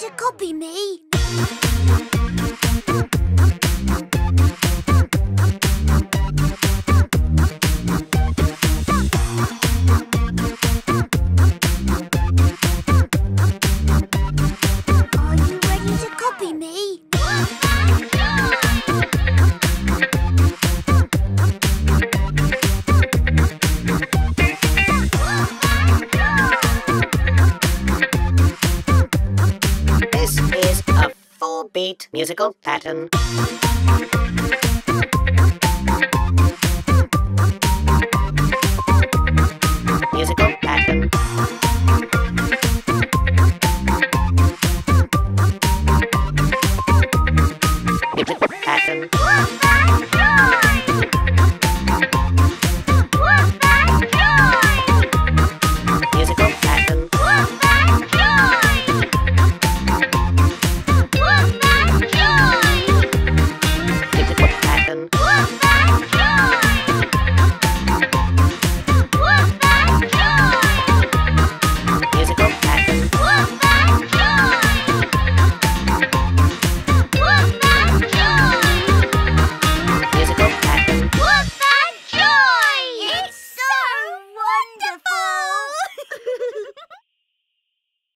want to copy me? This is a 4-beat musical pattern.